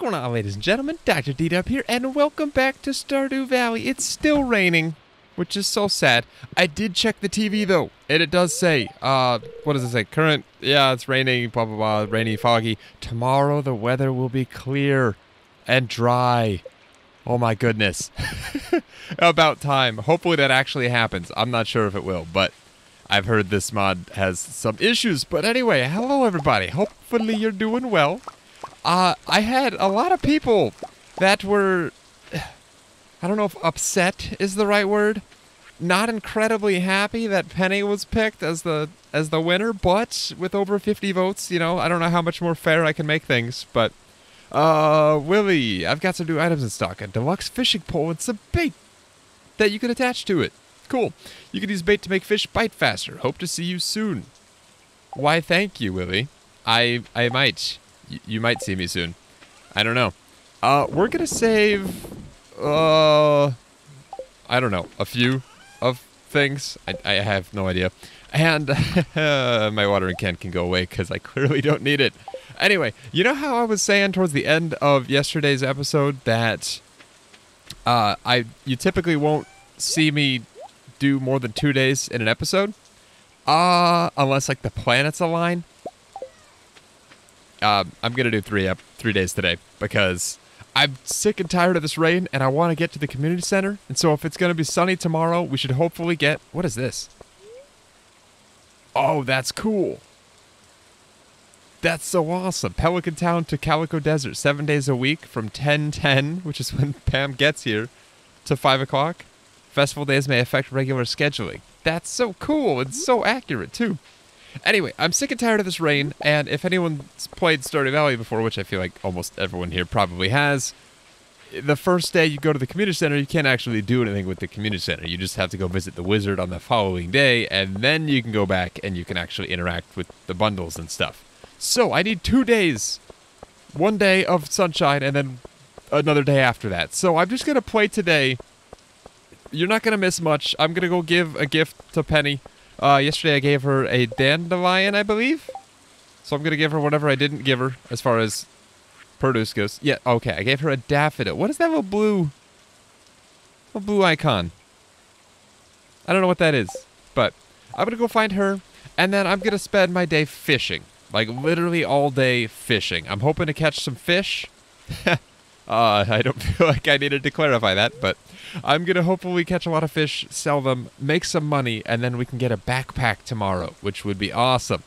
going on, ladies and gentlemen? Dr. D up here, and welcome back to Stardew Valley. It's still raining, which is so sad. I did check the TV, though, and it does say, what does it say? Current, yeah, it's raining, blah, blah, blah, rainy, foggy. Tomorrow, the weather will be clear and dry. Oh, my goodness. About time. Hopefully that actually happens. I'm not sure if it will, but I've heard this mod has some issues. But anyway, hello, everybody. Hopefully you're doing well. I had a lot of people that were, I don't know if upset is the right word, not incredibly happy that Penny was picked as the winner, but with over 50 votes, you know, I don't know how much more fair I can make things, but, Willie, I've got some new items in stock, a deluxe fishing pole and some bait that you can attach to it. Cool. You can use bait to make fish bite faster. Hope to see you soon. Why, thank you, Willie. I might. You might see me soon. I don't know. We're gonna save, I don't know, a few of things. I have no idea. And my watering can go away because I clearly don't need it. Anyway, you know how I was saying towards the end of yesterday's episode that you typically won't see me do more than 2 days in an episode? Unless like the planets align. I'm going to do three days today because I'm sick and tired of this rain and I want to get to the community center. And so if it's going to be sunny tomorrow, we should hopefully get... What is this? Oh, that's cool. That's so awesome. Pelican Town to Calico Desert, 7 days a week from 10:10, which is when Pam gets here, to 5 o'clock. Festival days may affect regular scheduling. That's so cool and so accurate, too. Anyway, I'm sick and tired of this rain, and if anyone's played Stardew Valley before, which I feel like almost everyone here probably has, the first day you go to the community center, you can't actually do anything with the community center. You just have to go visit the wizard on the following day, and then you can go back and you can actually interact with the bundles and stuff. So I need 2 days. 1 day of sunshine, and then another day after that. So I'm just going to play today. You're not going to miss much. I'm going to go give a gift to Penny. Yesterday I gave her a dandelion, I believe. So I'm going to give her whatever I didn't give her as far as produce goes. Yeah, okay, I gave her a daffodil. What is that little blue icon? I don't know what that is, but I'm going to go find her, and then I'm going to spend my day fishing. Like, literally all day fishing. I'm hoping to catch some fish. I don't feel like I needed to clarify that, but I'm going to hopefully catch a lot of fish, sell them, make some money, and then we can get a backpack tomorrow, which would be awesome.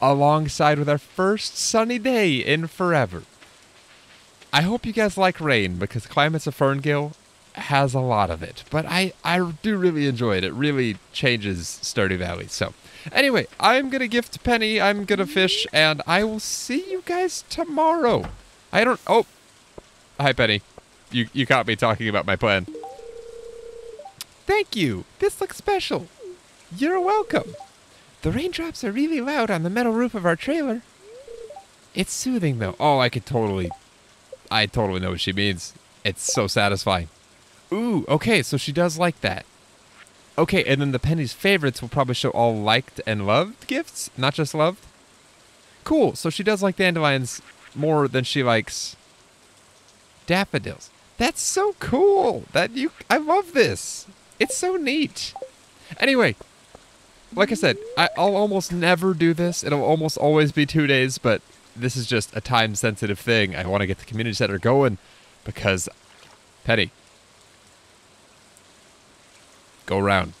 Alongside with our first sunny day in forever. I hope you guys like rain, because Climates of Ferngill has a lot of it. But I do really enjoy it. It really changes Stardew Valley. So anyway, I'm going to gift Penny, I'm going to fish, and I will see you guys tomorrow. I don't... Oh! Hi, Penny. You caught me talking about my plan. Thank you. This looks special. You're welcome. The raindrops are really loud on the metal roof of our trailer. It's soothing, though. Oh, I totally know what she means. It's so satisfying. Ooh, okay, so she does like that. Okay, and then the Penny's favorites will probably show all liked and loved gifts, not just loved. Cool, so she does like dandelions more than she likes... daffodils. That's so cool. I love this. It's so neat. Anyway, like I said, I'll almost never do this. It'll almost always be 2 days, but this is just a time-sensitive thing. I want to get the community center going because, Penny, go round.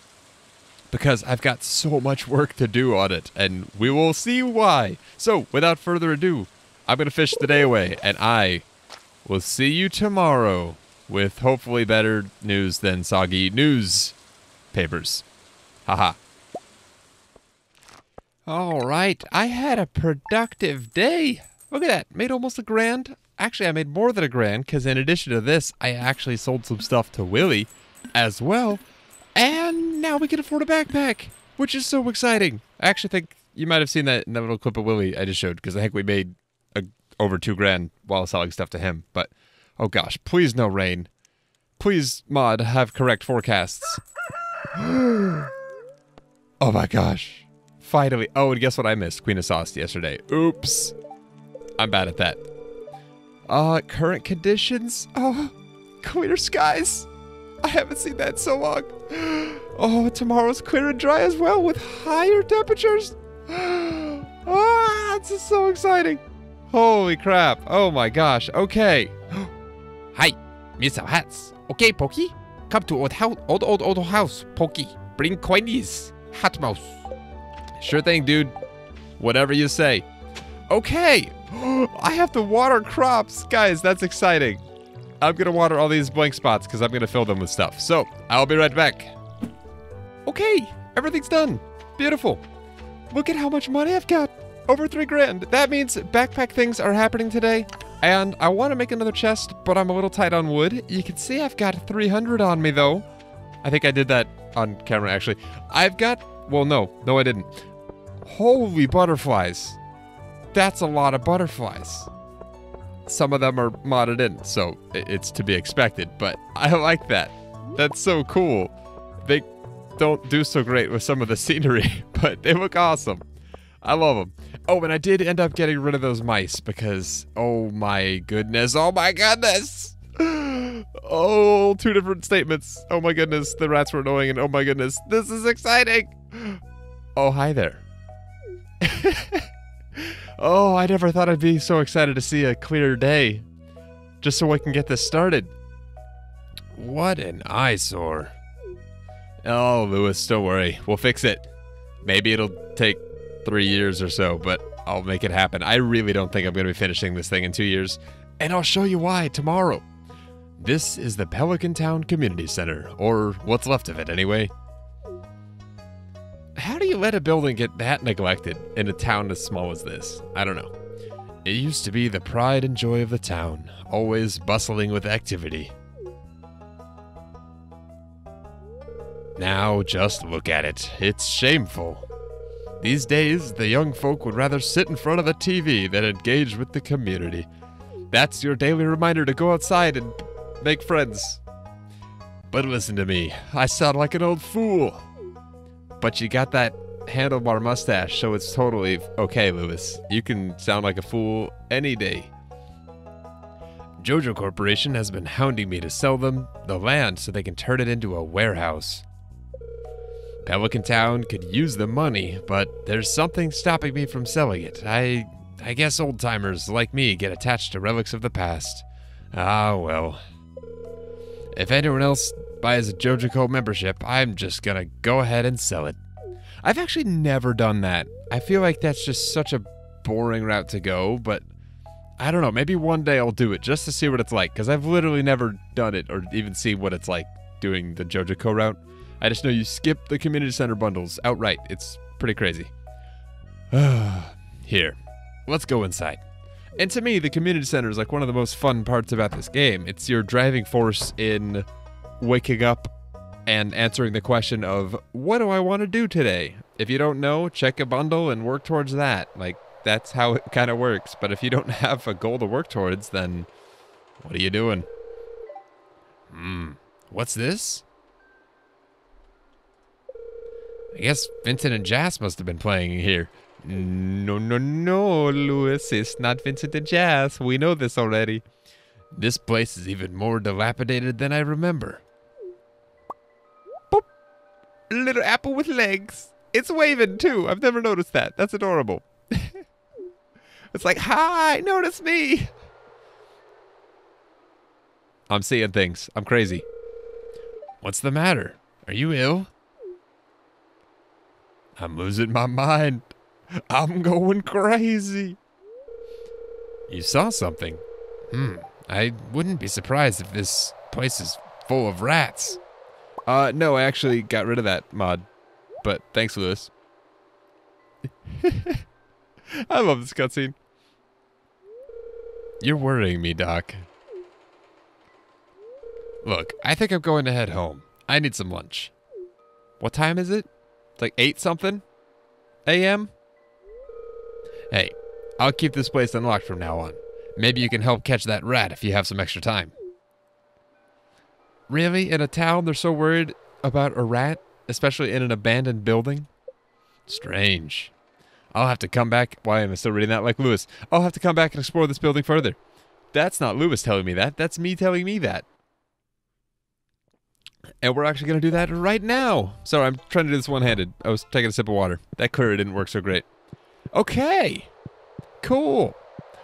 Because I've got so much work to do on it, and we will see why. So, without further ado, I'm going to fish the day away, and we'll see you tomorrow with hopefully better news than soggy news papers. Haha. All right, I had a productive day. Look at that, made almost a grand. Actually, I made more than a grand because in addition to this, I actually sold some stuff to Willie as well. And now we can afford a backpack, which is so exciting. I actually think you might have seen that in that little clip of Willie I just showed because I think we made over 2 grand while selling stuff to him, but oh gosh, please no rain. Please, mod, have correct forecasts. Oh my gosh. Finally. Oh, and guess what I missed? Queen of Sauce yesterday. Oops. I'm bad at that. Current conditions? Oh, clear skies. I haven't seen that in so long. Oh, tomorrow's clear and dry as well with higher temperatures. Ah, this is so exciting. Holy crap. Oh my gosh. Okay. Hi, Miss Hats. Okay, Pokey. Come to old house, Pokey. Bring coinies. Hot mouse. Sure thing, dude. Whatever you say. Okay. I have to water crops. Guys, that's exciting. I'm going to water all these blank spots because I'm going to fill them with stuff. So, I'll be right back. Okay. Everything's done. Beautiful. Look at how much money I've got. Over 3 grand. That means backpack things are happening today. And I want to make another chest, but I'm a little tight on wood. You can see I've got 300 on me, though. I think I did that on camera, actually. I've got... Well, no, I didn't. Holy butterflies. That's a lot of butterflies. Some of them are modded in, so it's to be expected, but I like that. That's so cool. They don't do so great with some of the scenery, but they look awesome. I love them. Oh, and I did end up getting rid of those mice because, oh my goodness, oh my goodness. Oh, two different statements. Oh my goodness, the rats were annoying, and oh my goodness, this is exciting. Oh, hi there. Oh, I never thought I'd be so excited to see a clear day. Just so I can get this started. What an eyesore. Oh, Lewis, don't worry. We'll fix it. Maybe it'll take 3 years or so, but I'll make it happen. I really don't think I'm going to be finishing this thing in 2 years, and I'll show you why tomorrow. This is the Pelican Town Community Center, or what's left of it anyway. How do you let a building get that neglected in a town as small as this? I don't know. It used to be the pride and joy of the town, always bustling with activity. Now just look at it. It's shameful. These days, the young folk would rather sit in front of a TV than engage with the community. That's your daily reminder to go outside and make friends. But listen to me, I sound like an old fool. But you got that handlebar mustache, so it's totally okay, Lewis. You can sound like a fool any day. JoJo Corporation has been hounding me to sell them the land so they can turn it into a warehouse. Pelican Town could use the money, but there's something stopping me from selling it. I guess old-timers like me get attached to relics of the past. Ah, well. If anyone else buys a JoJoCo membership, I'm just gonna go ahead and sell it. I've actually never done that. I feel like that's just such a boring route to go, but I don't know. Maybe one day I'll do it just to see what it's like, because I've literally never done it or even seen what it's like doing the JoJoCo route. I just know you skip the community center bundles outright. It's pretty crazy. Here, let's go inside. And to me, the community center is like one of the most fun parts about this game. It's your driving force in waking up and answering the question of, what do I want to do today? If you don't know, check a bundle and work towards that. Like, that's how it kind of works. But if you don't have a goal to work towards, then what are you doing? What's this? I guess Vincent and Jazz must have been playing here. No, Lewis, it's not Vincent and Jazz. We know this already. This place is even more dilapidated than I remember. Boop. A little apple with legs. It's waving, too. I've never noticed that. That's adorable. It's like, hi, notice me. I'm seeing things. I'm crazy. What's the matter? Are you ill? I'm losing my mind. I'm going crazy. You saw something. I wouldn't be surprised if this place is full of rats. No, I actually got rid of that mod. But thanks, Lewis. I love this cutscene. You're worrying me, Doc. Look, I think I'm going to head home. I need some lunch. What time is it? It's like 8-something? A.M.? Hey, I'll keep this place unlocked from now on. Maybe you can help catch that rat if you have some extra time. Really? In a town they're so worried about a rat? Especially in an abandoned building? Strange. I'll have to come back. Why am I still reading that like Lewis? I'll have to come back and explore this building further. That's not Lewis telling me that. That's me telling me that. And we're actually going to do that right now. Sorry, I'm trying to do this one-handed. I was taking a sip of water. That clearly didn't work so great. Okay. Cool.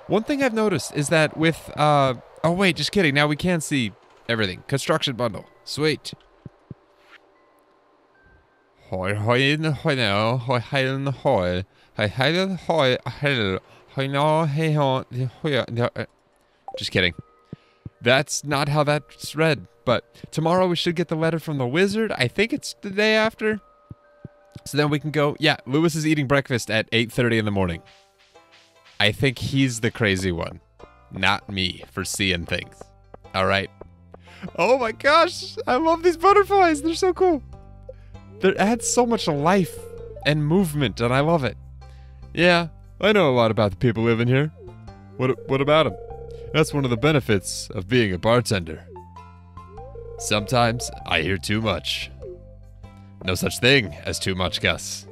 One thing I've noticed is that with... oh, wait, just kidding. Now we can see everything. Construction bundle. Sweet. Hoi, hoi, hoi, no, hoi, hoi, hoi. Hoi, hoi, hoi, hoi, hoi, no, hoi, hoi, hoi. Just kidding. That's not how that's read. But tomorrow we should get the letter from the wizard. I think it's the day after. So then we can go. Yeah, Lewis is eating breakfast at 8:30 in the morning. I think he's the crazy one. Not me for seeing things. All right. Oh my gosh. I love these butterflies. They're so cool. They add so much life and movement, and I love it. Yeah, I know a lot about the people living here. What about them? That's one of the benefits of being a bartender. Sometimes I hear too much. No such thing as too much, Gus.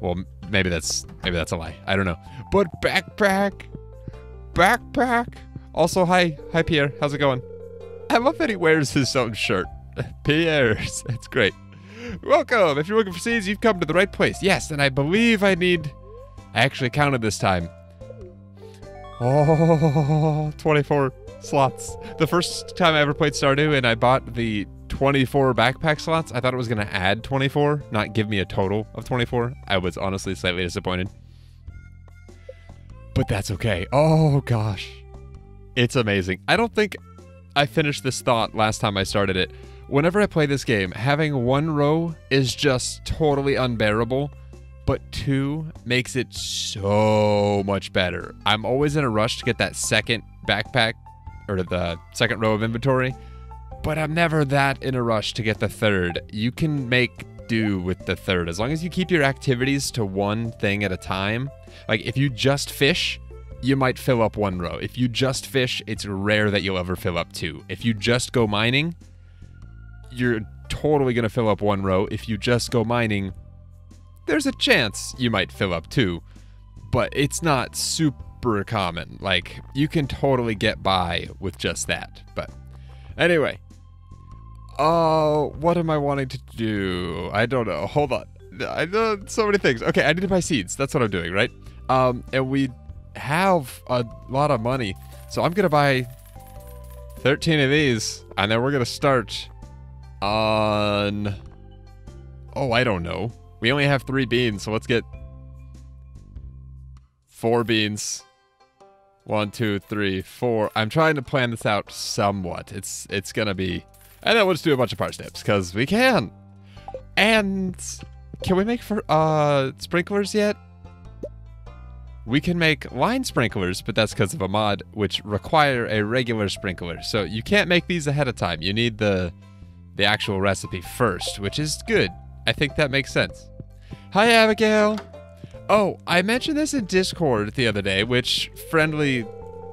Well, maybe that's a lie. I don't know. But backpack. Also, hi Pierre. How's it going? I love that he wears his own shirt. Pierre's. That's great. Welcome. If you're looking for seeds, you've come to the right place. Yes, and I believe I need. I actually counted this time. Oh, 24 slots. The first time I ever played Stardew and I bought the 24 backpack slots, I thought it was going to add 24, not give me a total of 24. I was honestly slightly disappointed. But that's okay. Oh, gosh. It's amazing. I don't think I finished this thought last time I started it. Whenever I play this game, having one row is just totally unbearable. But two makes it so much better. I'm always in a rush to get that second backpack or the second row of inventory, but I'm never that in a rush to get the third. You can make do with the third as long as you keep your activities to one thing at a time. Like if you just fish, you might fill up one row. If you just fish, it's rare that you'll ever fill up two. If you just go mining, you're totally gonna fill up one row. If you just go mining, there's a chance you might fill up too, but it's not super common. Like, you can totally get by with just that. But anyway, what am I wanting to do? I don't know. Hold on. I know so many things. Okay, I need to buy seeds. That's what I'm doing, right? And we have a lot of money, so I'm going to buy 13 of these, and then we're going to start on... Oh, I don't know. We only have 3 beans, so let's get 4 beans. 1, 2, 3, 4. I'm trying to plan this out somewhat. It's gonna be... And then we'll just do a bunch of parsnips, because we can! And... Can we make for sprinklers yet? We can make line sprinklers, but that's because of a mod, which require a regular sprinkler. So you can't make these ahead of time. You need the actual recipe first, which is good. I think that makes sense. Hi, Abigail. Oh, I mentioned this in Discord the other day, which friendly,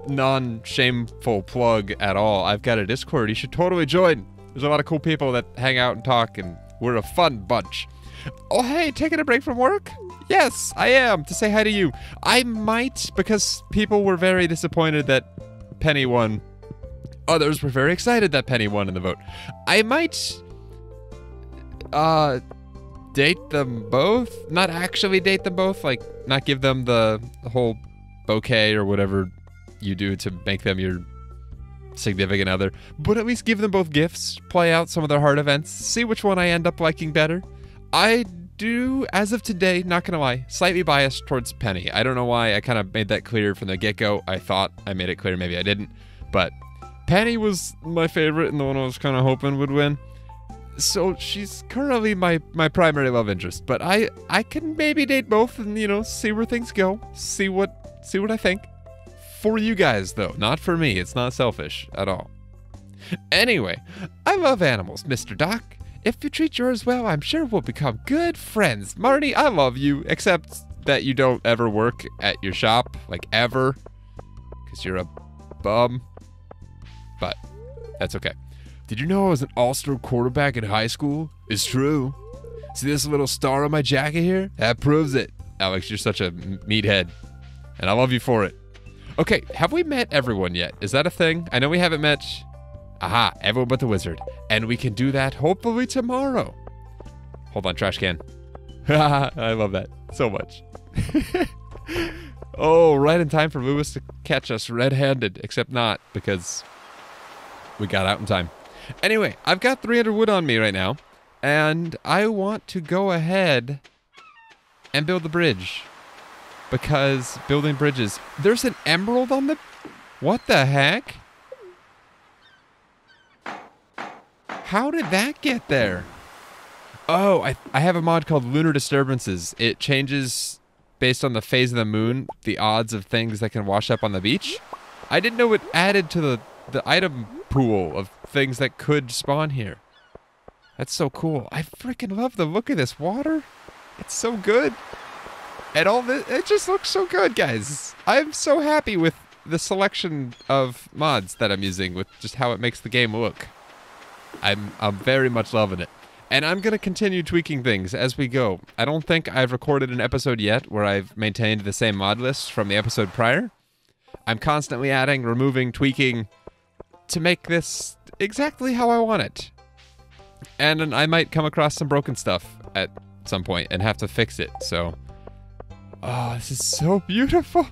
non-shameful plug at all. I've got a Discord. You should totally join. There's a lot of cool people that hang out and talk, and we're a fun bunch. Oh, hey, taking a break from work? Yes, I am, to say hi to you. I might, because people were very disappointed that Penny won. Others were very excited that Penny won in the vote. I might... date them both? Not actually date them both, like, not give them the whole bouquet or whatever you do to make them your significant other, but at least give them both gifts, play out some of their heart events, see which one I end up liking better. I do, as of today, not gonna lie, slightly biased towards Penny. I don't know why, I kind of made that clear from the get-go. I thought I made it clear, maybe I didn't, but Penny was my favorite and the one I was kind of hoping would win. So she's currently my primary love interest, but I can maybe date both and, you know, see where things go, see what I think. For you guys though, not for me. It's not selfish at all. Anyway, I love animals, Mr. Doc. If you treat yours well, I'm sure we'll become good friends. Marty, I love you, except that you don't ever work at your shop, like ever, because you're a bum. But that's okay. Did you know I was an all-star quarterback in high school? It's true. See this little star on my jacket here? That proves it. Alex, you're such a meathead. And I love you for it. Okay, have we met everyone yet? Is that a thing? I know we haven't met... Aha, everyone but the wizard. And we can do that hopefully tomorrow. Hold on, trash can. I love that so much. Oh, right in time for Lewis to catch us red-handed, except not, because we got out in time. Anyway, I've got 300 wood on me right now, and I want to go ahead and build the bridge, because building bridges... There's an emerald on the... What the heck? How did that get there? Oh, I have a mod called Lunar Disturbances. It changes... based on the phase of the moon, the odds of things that can wash up on the beach. I didn't know it added to the item pool of things that could spawn here. That's so cool. I freaking love the look of this water. It's so good. And all this, it just looks so good, guys. I'm so happy with the selection of mods that I'm using with just how it makes the game look. I'm very much loving it. And I'm going to continue tweaking things as we go. I don't think I've recorded an episode yet where I've maintained the same mod list from the episode prior. I'm constantly adding, removing, tweaking to make this exactly how I want it. And I might come across some broken stuff at some point and have to fix it, so... Oh, this is so beautiful.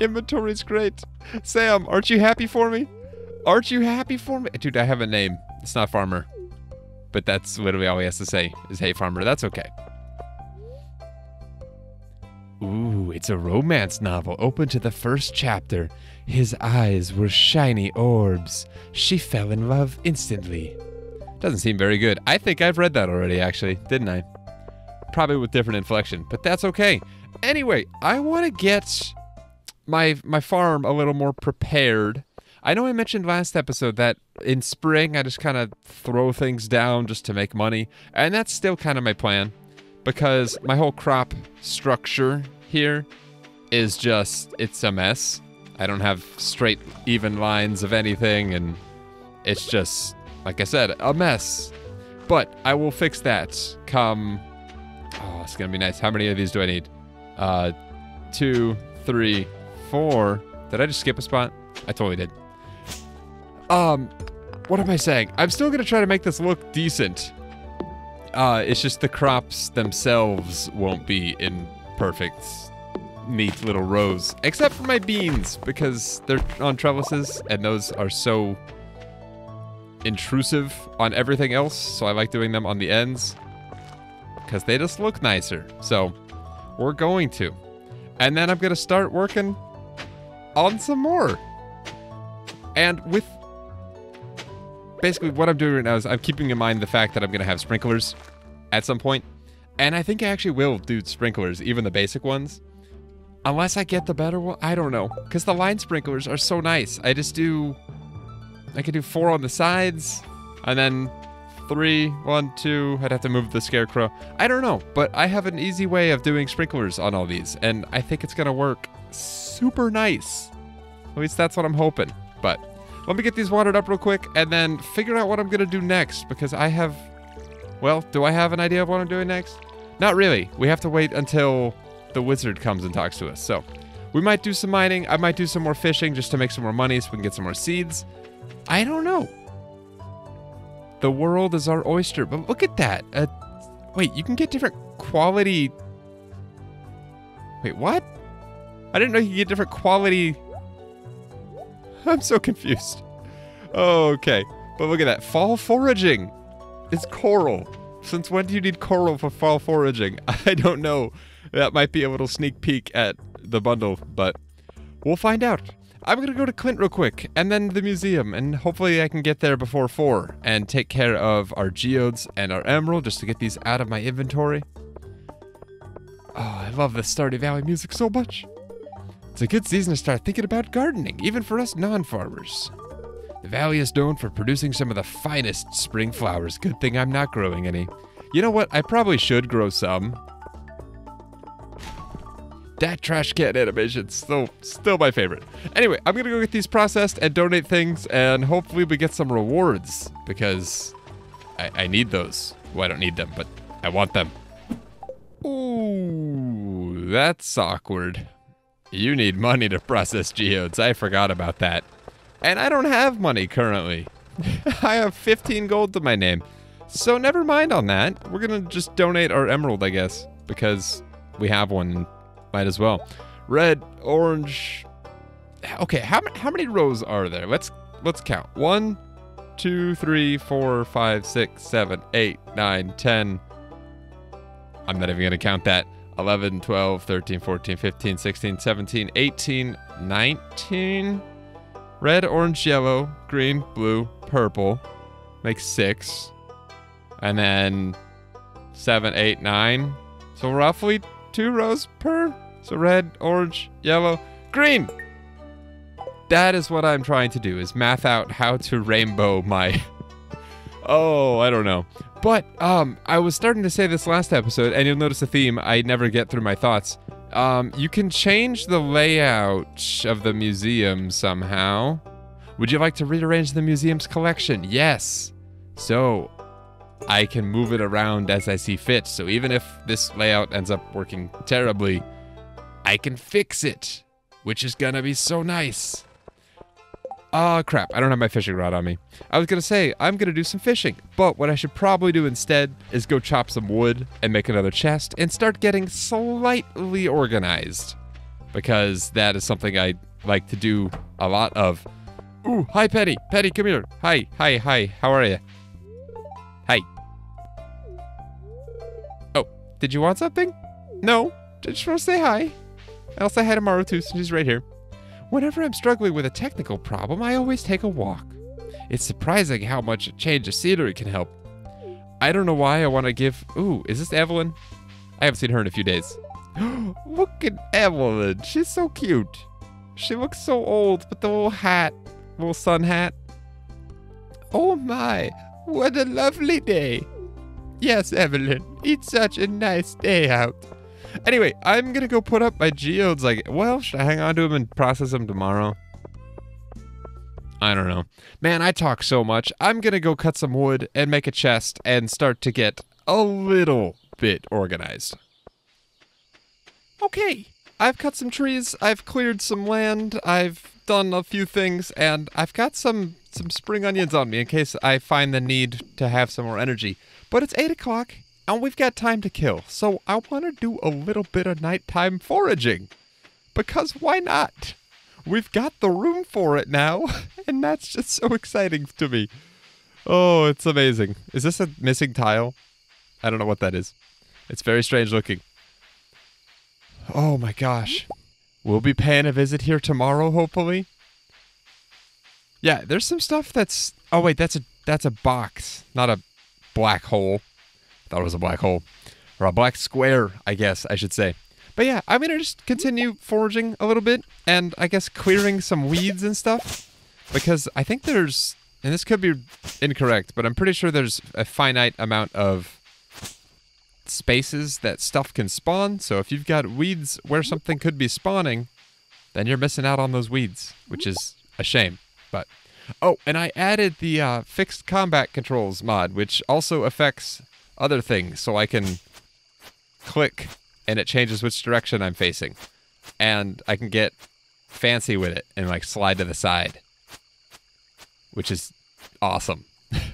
Inventory's great. Sam, aren't you happy for me? Aren't you happy for me? Dude, I have a name. It's not Farmer. But that's literally all he has to say is, hey, Farmer, that's okay. Ooh, it's a romance novel. Open to the first chapter. His eyes were shiny orbs. She fell in love instantly. Doesn't seem very good. I think I've read that already, actually, didn't I? Probably with different inflection, but that's okay. Anyway, I want to get my farm a little more prepared. I know I mentioned last episode that in spring I just kind of throw things down just to make money, and that's still kind of my plan, because my whole crop structure here is just, it's a mess. I don't have straight, even lines of anything, and it's just, like I said, a mess. But I will fix that come, oh, it's going to be nice. How many of these do I need? 2, 3, 4. Did I just skip a spot? I totally did. What am I saying? I'm still gonna try to make this look decent. It's just the crops themselves won't be in perfect, neat little rows. Except for my beans, because they're on trellises, and those are so intrusive on everything else, so I like doing them on the ends, because they just look nicer. So, we're going to. And then I'm gonna start working on some more. And with... Basically, what I'm doing right now is I'm keeping in mind the fact that I'm going to have sprinklers at some point. And I think I actually will do sprinklers, even the basic ones. Unless I get the better one. I don't know. Because the line sprinklers are so nice. I just do... I could do 4 on the sides. And then 3, 1, 2. I'd have to move the scarecrow. I don't know. But I have an easy way of doing sprinklers on all these. And I think it's going to work super nice. At least that's what I'm hoping. But... let me get these watered up real quick and then figure out what I'm going to do next, because I have... Well, do I have an idea of what I'm doing next? Not really. We have to wait until the wizard comes and talks to us. So we might do some mining. I might do some more fishing just to make some more money so we can get some more seeds. I don't know. The world is our oyster. But look at that. Wait, you can get different quality... Wait, what? I didn't know you could get different quality... I'm so confused. Okay, but look at that. Fall foraging. It's coral. Since when do you need coral for fall foraging? I don't know. That might be a little sneak peek at the bundle, but we'll find out. I'm going to go to Clint real quick, and then the museum, and hopefully I can get there before 4 and take care of our geodes and our emerald just to get these out of my inventory. Oh, I love the Stardew Valley music so much. It's a good season to start thinking about gardening, even for us non-farmers. The valley is known for producing some of the finest spring flowers. Good thing I'm not growing any. You know what? I probably should grow some. That trash can animation, still my favorite. Anyway, I'm gonna go get these processed and donate things, and hopefully we get some rewards, because I need those. Well, I don't need them, but I want them. Ooh, that's awkward. You need money to process geodes. I forgot about that. And I don't have money currently. I have 15 gold to my name. So never mind on that. We're going to just donate our emerald, I guess. Because we have one. Might as well. Red, orange. Okay, how many rows are there? Let's count. 1, 2, 3, 4, 5, 6, 7, 8, 9, 10. I'm not even going to count that. 11, 12, 13, 14, 15, 16, 17, 18, 19. Red, orange, yellow, green, blue, purple. Makes 6. And then 7, 8, 9. So roughly 2 rows per. So red, orange, yellow, green. That is what I'm trying to do, is math out how to rainbow my... Oh, I don't know. But I was starting to say this last episode, and you'll notice a theme. I never get through my thoughts. You can change the layout of the museum somehow. Would you like to rearrange the museum's collection? Yes. So I can move it around as I see fit. So even if this layout ends up working terribly, I can fix it, which is gonna be so nice. Ah, crap, I don't have my fishing rod on me. I was gonna say, I'm gonna do some fishing, but what I should probably do instead is go chop some wood and make another chest and start getting slightly organized, because that is something I like to do a lot of. Ooh, hi, Penny. Penny, come here. Hi, hi, hi, how are you? Hi. Oh, did you want something? No, just want to say hi. I'll say hi tomorrow too, so she's right here. Whenever I'm struggling with a technical problem, I always take a walk. It's surprising how much a change of scenery can help. I don't know why I want to give... Ooh, is this Evelyn? I haven't seen her in a few days. Look at Evelyn. She's so cute. She looks so old, but the little hat, little sun hat. Oh my, what a lovely day. Yes, Evelyn, it's such a nice day out. Anyway, I'm going to go put up my geodes. Well, should I hang on to them and process them tomorrow? I don't know. Man, I talk so much. I'm going to go cut some wood and make a chest and start to get a little bit organized. Okay, I've cut some trees. I've cleared some land. I've done a few things. And I've got some spring onions on me in case I find the need to have some more energy. But it's 8 o'clock. And we've got time to kill, so I want to do a little bit of nighttime foraging. Because why not? We've got the room for it now, and that's just so exciting to me. Oh, it's amazing. Is this a missing tile? I don't know what that is. It's very strange looking. Oh my gosh. We'll be paying a visit here tomorrow, hopefully. Yeah, there's some stuff that's... Oh wait, that's a box, not a black hole. Thought it was a black hole. Or a black square, I guess I should say. But yeah, I'm going to just continue foraging a little bit and I guess clearing some weeds and stuff. Because I think there's, and this could be incorrect, but I'm pretty sure there's a finite amount of spaces that stuff can spawn. So if you've got weeds where something could be spawning, then you're missing out on those weeds, which is a shame. But, oh, and I added the fixed combat controls mod, which also affects other things, so I can click and it changes which direction I'm facing, and I can get fancy with it and like slide to the side, which is awesome.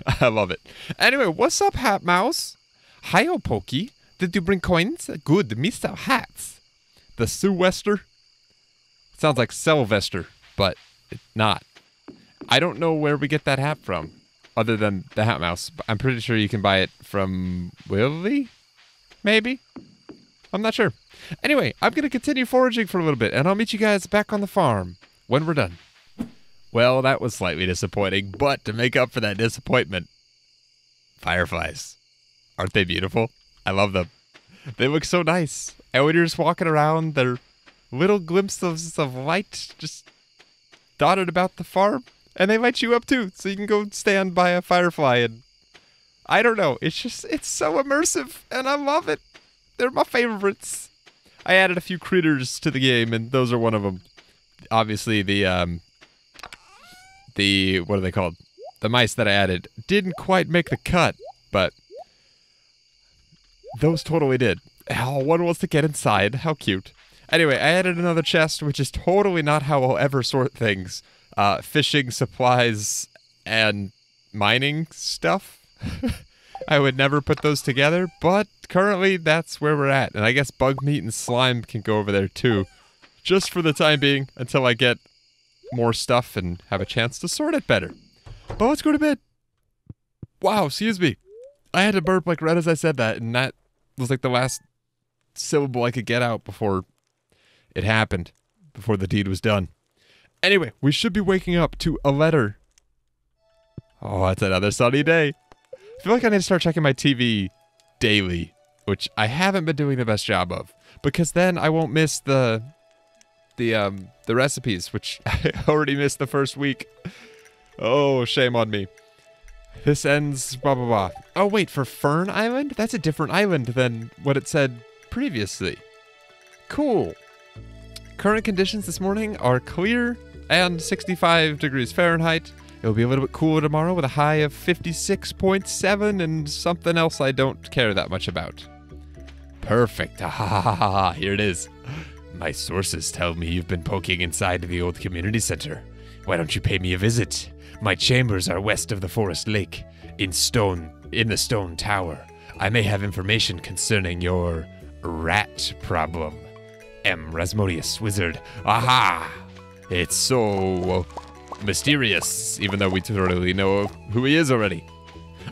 I love it. Anyway, what's up, Hat Mouse? Hiyo, Pokey. Did you bring coins? Good, Mr. Hats. The Sylvester sounds like Sylvester, but it's not. I don't know where we get that hat from. Other than the Hat Mouse. I'm pretty sure you can buy it from Willie? Maybe? I'm not sure. Anyway, I'm going to continue foraging for a little bit, and I'll meet you guys back on the farm when we're done. Well, that was slightly disappointing, but to make up for that disappointment... Fireflies. Aren't they beautiful? I love them. They look so nice. And when you're just walking around, they're little glimpses of light just dotted about the farm. And they light you up too, so you can go stand by a firefly and... I don't know, it's just, it's so immersive, and I love it. They're my favorites. I added a few critters to the game, and those are one of them. Obviously, the what are they called? The mice that I added didn't quite make the cut, but... Those totally did. Oh, one wants to get inside, how cute. Anyway, I added another chest, which is totally not how I'll ever sort things. Fishing, supplies, and mining stuff. I would never put those together, but currently that's where we're at. And I guess bug meat and slime can go over there too. Just for the time being, until I get more stuff and have a chance to sort it better. But let's go to bed. Wow, excuse me. I had to burp like right as I said that, and that was like the last syllable I could get out before it happened, before the deed was done. Anyway, we should be waking up to a letter. Oh, it's another sunny day. I feel like I need to start checking my TV daily, which I haven't been doing the best job of, because then I won't miss the recipes, which I already missed the first week. Oh, shame on me. This ends blah blah blah. Oh wait, for Fern Island? That's a different island than what it said previously. Cool. Current conditions this morning are clear and 65 degrees Fahrenheit. It'll be a little bit cooler tomorrow with a high of 56.7 and something else I don't care that much about. Perfect. Ha ha ha ha ha. Here it is. My sources tell me you've been poking inside the old community center. Why don't you pay me a visit? My chambers are west of the forest lake, in the stone tower. I may have information concerning your rat problem. M. Rasmodius, wizard. Aha! It's so mysterious, even though we totally know who he is already.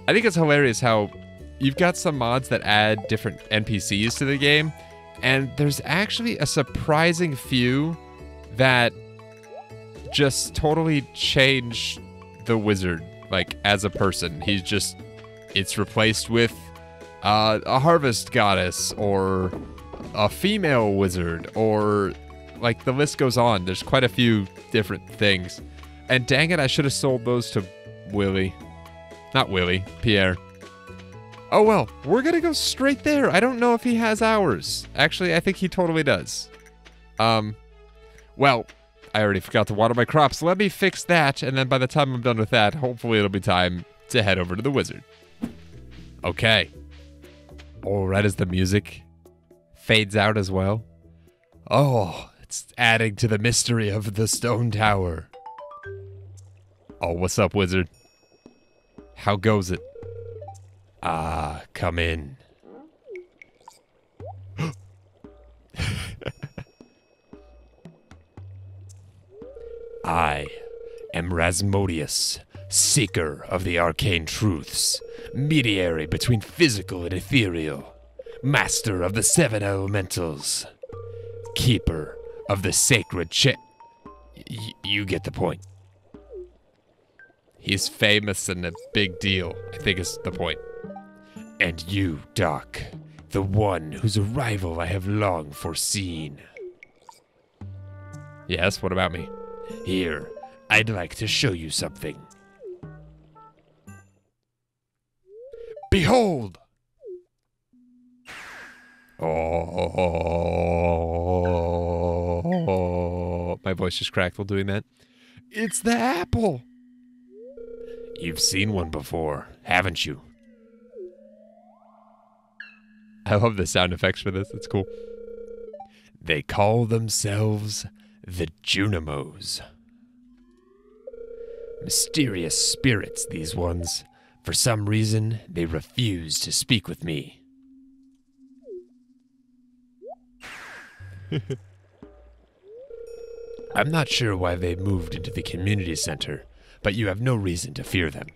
I think it's hilarious how you've got some mods that add different NPCs to the game, and there's actually a surprising few that just totally change the wizard, like, as a person. He's just, it's replaced with a harvest goddess, or a female wizard, or, like, the list goes on. There's quite a few different things. And dang it, I should have sold those to Willie. Not Willie, Pierre. Oh well, we're gonna go straight there. I don't know if he has ours. Actually, I think he totally does. Well, I already forgot to water my crops. Let me fix that, and then by the time I'm done with that, hopefully it'll be time to head over to the wizard. Okay. Oh, right as the music fades out as well. Oh, it's adding to the mystery of the stone tower. Oh, what's up, wizard? How goes it? Ah, come in. I am Rasmodius, seeker of the arcane truths, mediary between physical and ethereal, master of the seven elementals, keeper of the sacred you get the point. He's famous and a big deal, I think is the point. And you, Doc, the one whose arrival I have long foreseen. Yes, what about me? Here, I'd like to show you something. Behold! Oh, my voice just cracked while doing that. It's the apple! You've seen one before, haven't you? I love the sound effects for this, it's cool. They call themselves the Junimos. Mysterious spirits, these ones. For some reason, they refuse to speak with me. I'm not sure why they moved into the community center, but you have no reason to fear them.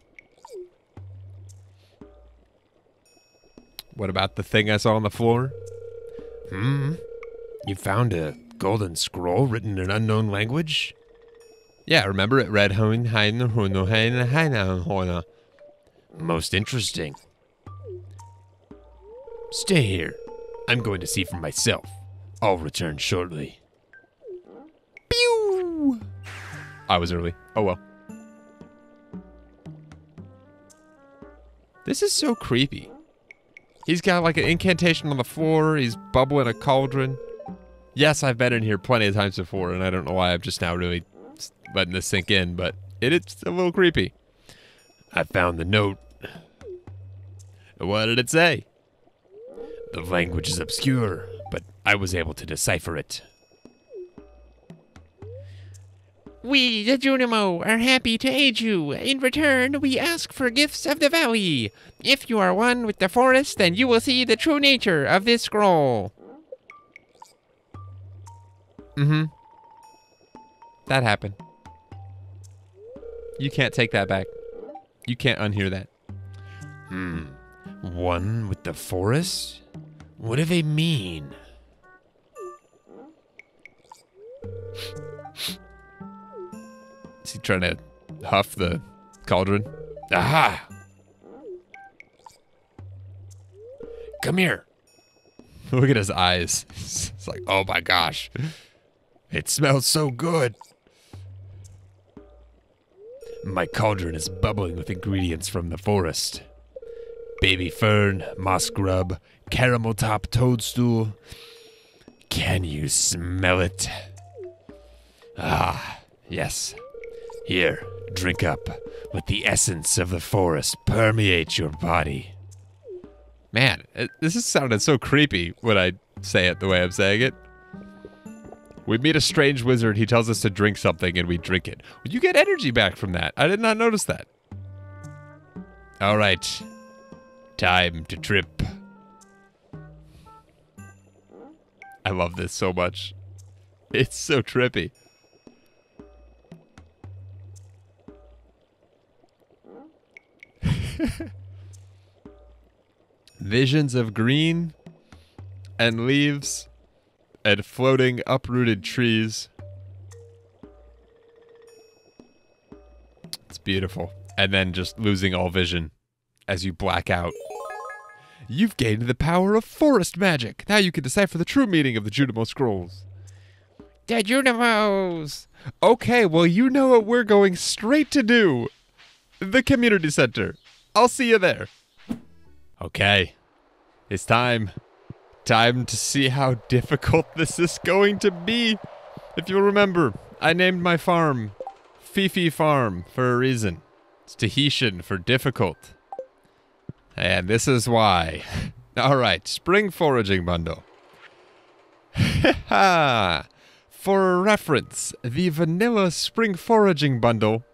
What about the thing I saw on the floor? You found a golden scroll written in an unknown language? Yeah, remember it read most interesting. Stay here. I'm going to see for myself. I'll return shortly. Pew! I was early. Oh well. This is so creepy. He's got like an incantation on the floor, he's bubbling a cauldron. Yes, I've been in here plenty of times before, and I don't know why I'm just now really letting this sink in, but it's a little creepy. I found the note. What did it say? The language is obscure, but I was able to decipher it. We, the Junimo, are happy to aid you. In return, we ask for gifts of the valley. If you are one with the forest, then you will see the true nature of this scroll. Mm-hmm. That happened. You can't take that back. You can't unhear that. Hmm. One with the forest? What do they mean? Is he trying to huff the cauldron? Aha! Come here. Look at his eyes. It's like, oh my gosh. It smells so good. My cauldron is bubbling with ingredients from the forest. Baby fern, moss grub, caramel top toadstool. Can you smell it? Ah, yes. Here, drink up. Let the essence of the forest permeate your body. Man, this has sounded so creepy when I say it the way I'm saying it. We meet a strange wizard. He tells us to drink something, and we drink it. You get energy back from that. I did not notice that. All right. Time to trip. I love this so much. It's so trippy. Visions of green and leaves and floating uprooted trees. It's beautiful. And then just losing all vision as you black out. You've gained the power of forest magic. Now you can decipher the true meaning of the Junimo scrolls. The Junimos! Okay, well, you know what we're going straight to do. The community center. I'll see you there. Okay. It's time. Time to see how difficult this is going to be. If you'll remember, I named my farm Fifi Farm for a reason. It's Tahitian for difficult. And this is why. Alright, spring foraging bundle. For reference, the vanilla spring foraging bundle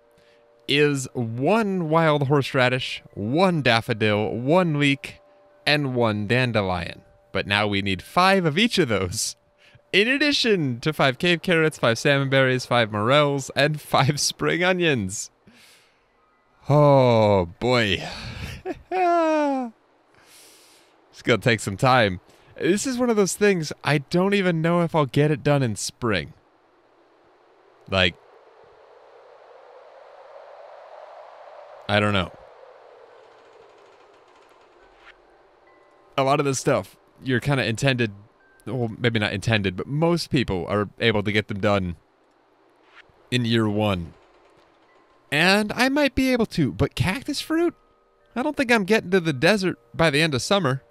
is 1 wild horseradish, 1 daffodil, 1 leek, and 1 dandelion. But now we need 5 of each of those, in addition to 5 cave carrots, 5 salmon berries, 5 morels, and 5 spring onions. Oh boy. It's gonna take some time. This is one of those things, I don't even know if I'll get it done in spring. Like, I don't know. A lot of this stuff, you're kind of intended, well, maybe not intended, but most people are able to get them done in year 1. And I might be able to, but cactus fruit? I don't think I'm getting to the desert by the end of summer.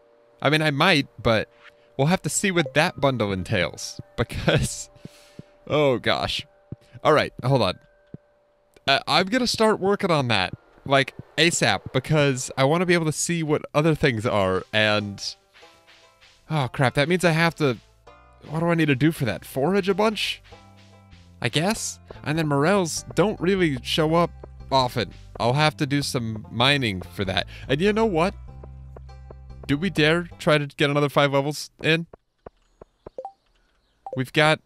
I mean, I might, but we'll have to see what that bundle entails, because, oh gosh. All right, hold on. I'm going to start working on that, like, ASAP, because I want to be able to see what other things are, and... Oh, crap, that means I have to... What do I need to do for that? Forage a bunch? I guess? And then morels don't really show up often. I'll have to do some mining for that. And you know what? Do we dare try to get another 5 levels in? We've got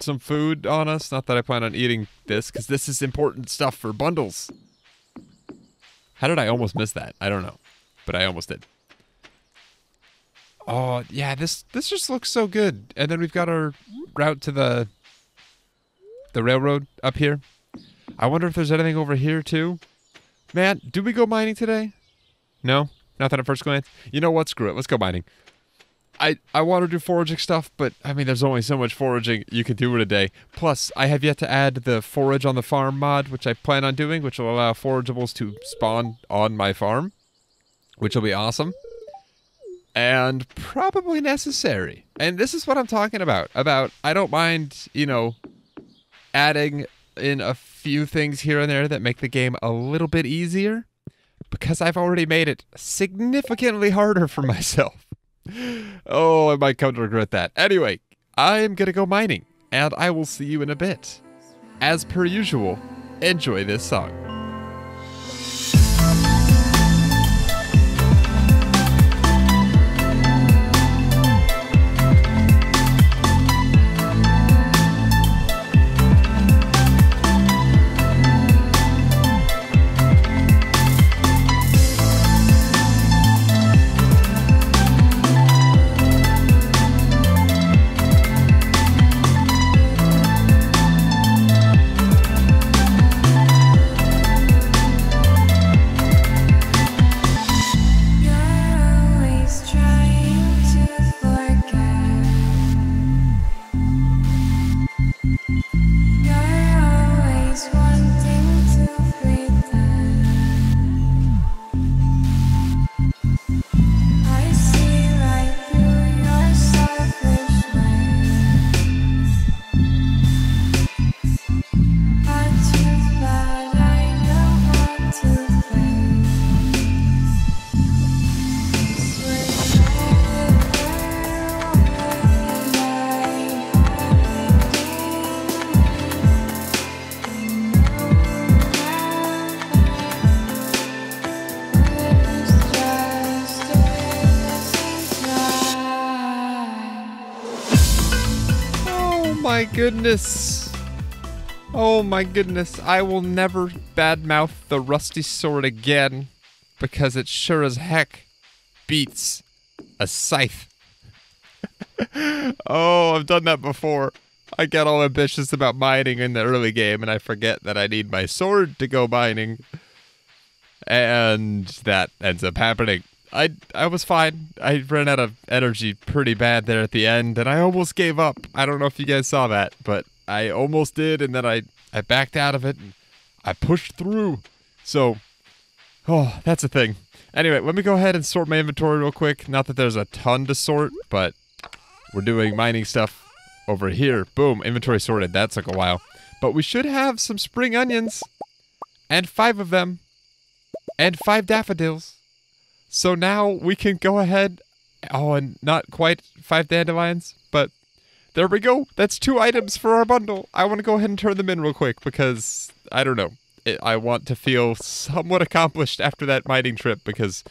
some food on us. Not that I plan on eating this, because this is important stuff for bundles. How did I almost miss that? I don't know, but I almost did. Oh, yeah, this just looks so good. And then we've got our route to the railroad up here. I wonder if there's anything over here, too. Man, did we go mining today? No? Nothing at first glance? You know what? Screw it. Let's go mining. I want to do foraging stuff, but, I mean, there's only so much foraging you can do in a day. Plus, I have yet to add the forage on the farm mod, which I plan on doing, which will allow forageables to spawn on my farm, which will be awesome. And probably necessary. And this is what I'm talking about I don't mind, you know, adding in a few things here and there that make the game a little bit easier, because I've already made it significantly harder for myself. Oh, I might come to regret that. Anyway, I'm gonna go mining, and I will see you in a bit. As per usual, enjoy this song. My goodness. Oh my goodness. I will never badmouth the rusty sword again, because it sure as heck beats a scythe. Oh, I've done that before. I get all ambitious about mining in the early game and I forget that I need my sword to go mining. And that ends up happening. I was fine. I ran out of energy pretty bad there at the end, and I almost gave up. I don't know if you guys saw that, but I almost did, and then I backed out of it, and I pushed through. So, oh, that's a thing. Anyway, let me go ahead and sort my inventory real quick. Not that there's a ton to sort, but we're doing mining stuff over here. Boom, inventory sorted. That took a while. But we should have some spring onions, and 5 of them, and 5 daffodils. So now we can go ahead, oh, and not quite 5 dandelions, but there we go. That's 2 items for our bundle. I want to go ahead and turn them in real quick because, I don't know, I want to feel somewhat accomplished after that mining trip because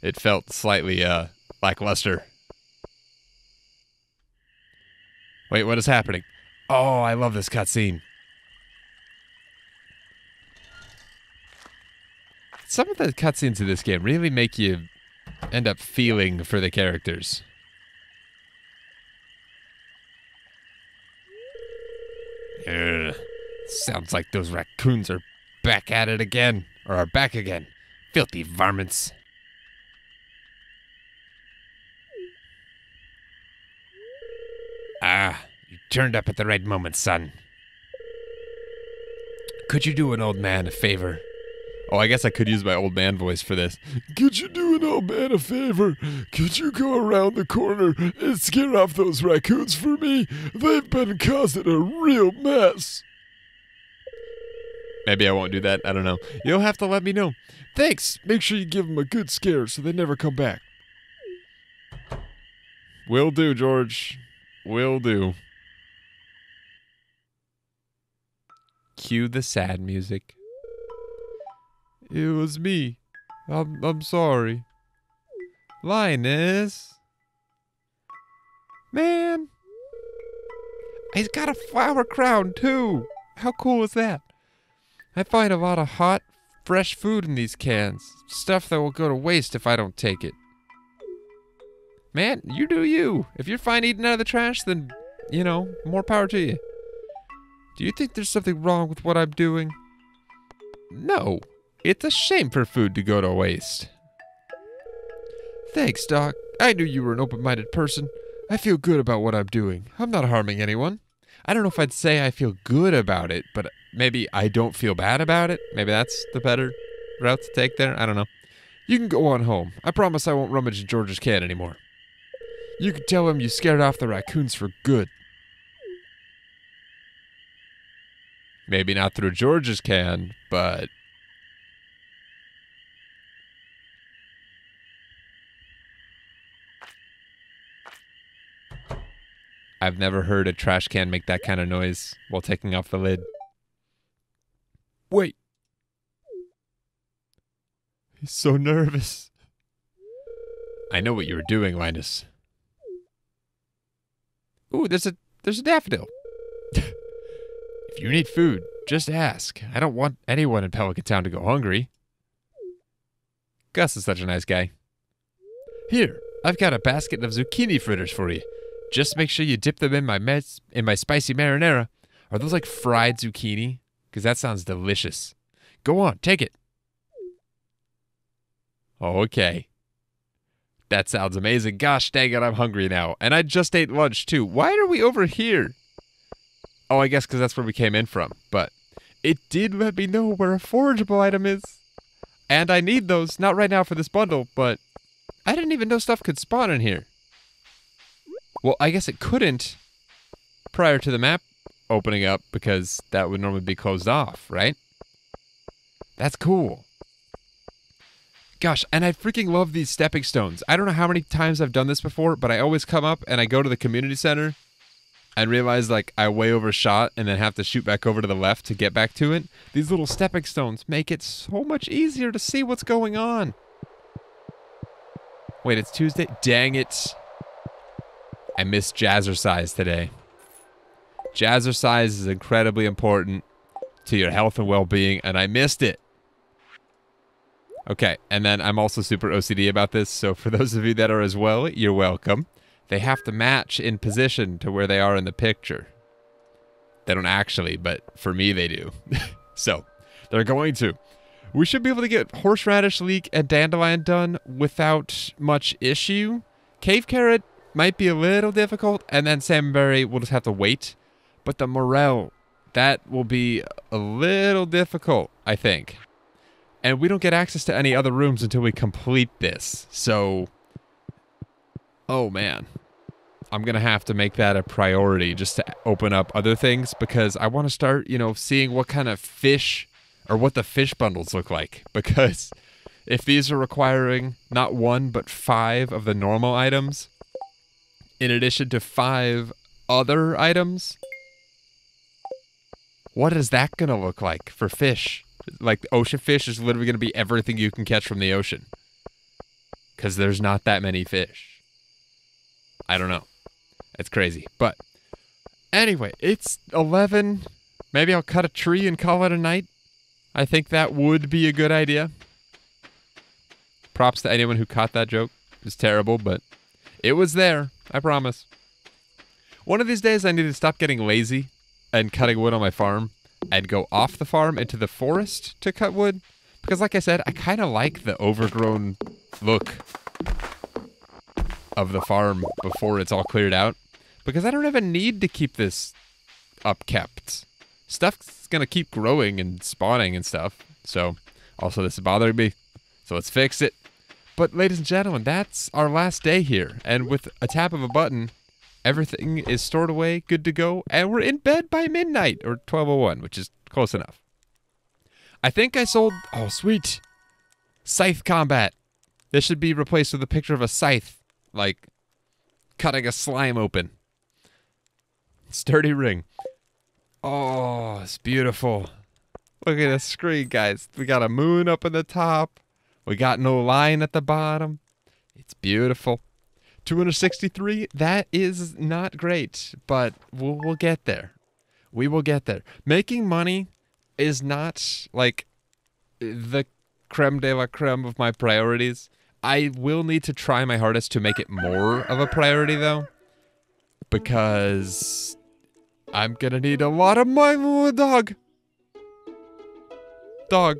it felt slightly lackluster. Wait, what is happening? Oh, I love this cutscene. Some of the cutscenes in this game really make you end up feeling for the characters. Ugh. Sounds like those raccoons are back at it again. Or are back again. Filthy varmints. Ah, you turned up at the right moment, son. Could you do an old man a favor? Oh, I guess I could use my old man voice for this. Could you do an old man a favor? Could you go around the corner and scare off those raccoons for me? They've been causing a real mess. Maybe I won't do that. I don't know. You'll have to let me know. Thanks. Make sure you give them a good scare so they never come back. Will do, George. Will do. Cue the sad music. It was me. I'm sorry. Linus. Man. He's got a flower crown too. How cool is that? I find a lot of hot, fresh food in these cans. Stuff that will go to waste if I don't take it. Man, you do you. If you're fine eating out of the trash, then, you know, more power to you. Do you think there's something wrong with what I'm doing? No. It's a shame for food to go to waste. Thanks, Doc. I knew you were an open-minded person. I feel good about what I'm doing. I'm not harming anyone. I don't know if I'd say I feel good about it, but maybe I don't feel bad about it. Maybe that's the better route to take there. I don't know. You can go on home. I promise I won't rummage in George's can anymore. You can tell him you scared off the raccoons for good. Maybe not through George's can, but... I've never heard a trash can make that kind of noise while taking off the lid. Wait. He's so nervous. I know what you were doing, Linus. Ooh, there's a daffodil. If you need food, just ask. I don't want anyone in Pelican Town to go hungry. Gus is such a nice guy. Here, I've got a basket of zucchini fritters for you. Just make sure you dip them in my spicy marinara. Are those like fried zucchini? Because that sounds delicious. Go on, take it. Okay. That sounds amazing. Gosh dang it, I'm hungry now. And I just ate lunch too. Why are we over here? Oh, I guess because that's where we came in from. But it did let me know where a forageable item is. And I need those. Not right now for this bundle, but I didn't even know stuff could spawn in here. Well, I guess it couldn't prior to the map opening up because that would normally be closed off, right? That's cool. Gosh, and I freaking love these stepping stones. I don't know how many times I've done this before, but I always come up and I go to the community center and realize like I way overshot and then have to shoot back over to the left to get back to it. These little stepping stones make it so much easier to see what's going on. Wait, it's Tuesday? Dang it. I missed Jazzercise today. Jazzercise is incredibly important to your health and well-being, and I missed it. Okay, and then I'm also super OCD about this, so for those of you that are as well, you're welcome. They have to match in position to where they are in the picture. They don't actually, but for me they do. So, they're going to. We should be able to get horseradish, leek, and dandelion done without much issue. Cave carrot might be a little difficult, and then salmonberry we'll just have to wait. But the morel, that will be a little difficult, I think. And we don't get access to any other rooms until we complete this, so... Oh man, I'm gonna have to make that a priority just to open up other things because I want to start, you know, seeing what kind of fish or what the fish bundles look like because if these are requiring not one but 5 of the normal items in addition to 5 other items, what is that gonna look like for fish? Like ocean fish is literally gonna be everything you can catch from the ocean because there's not that many fish. I don't know. It's crazy. But anyway, it's 11. Maybe I'll cut a tree and call it a night. I think that would be a good idea. Props to anyone who caught that joke. It was terrible, but it was there. I promise. One of these days I need to stop getting lazy and cutting wood on my farm and go off the farm into the forest to cut wood. Because like I said, I kind of like the overgrown look of the farm before it's all cleared out because I don't even need to keep this upkept. Stuff's gonna keep growing and spawning and stuff. So also this is bothering me. So let's fix it. But ladies and gentlemen, that's our last day here. And with a tap of a button, everything is stored away, good to go, and we're in bed by midnight or 12:01, which is close enough. I think I sold, oh sweet, scythe combat. This should be replaced with a picture of a scythe. Like cutting a slime open. Sturdy ring. Oh, it's beautiful. Look at the screen, guys. We got a moon up in the top. We got no line at the bottom. It's beautiful. 263, that is not great, but we'll get there. We will get there. Making money is not like the creme de la creme of my priorities. I will need to try my hardest to make it more of a priority, though, because I'm going to need a lot of my little dog. Dog.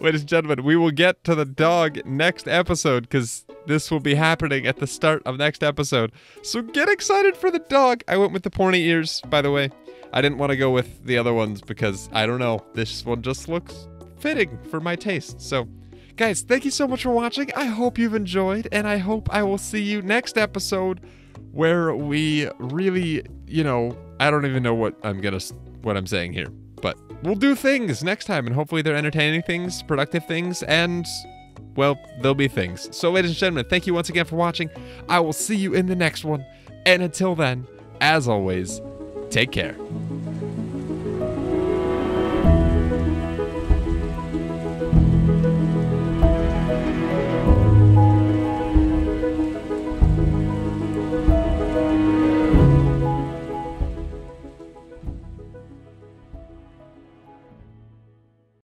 Ladies and gentlemen, we will get to the dog next episode, because this will be happening at the start of next episode. So get excited for the dog. I went with the pointy ears, by the way. I didn't want to go with the other ones, because, I don't know, this one just looks fitting for my taste, so... Guys, thank you so much for watching. I hope you've enjoyed, and I hope I will see you next episode where we really, you know, I don't even know what I'm saying here, but we'll do things next time, and hopefully they're entertaining things, productive things, and, well, there'll be things. So, ladies and gentlemen, thank you once again for watching. I will see you in the next one. And until then, as always, take care.